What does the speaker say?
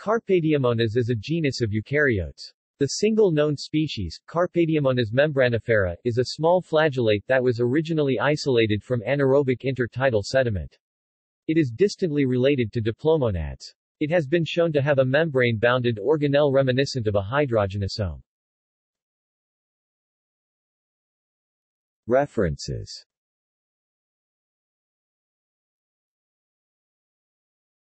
Carpediemonas is a genus of eukaryotes. The single known species, Carpediemonas membranifera, is a small flagellate that was originally isolated from anaerobic intertidal sediment. It is distantly related to diplomonads. It has been shown to have a membrane-bounded organelle reminiscent of a hydrogenosome. References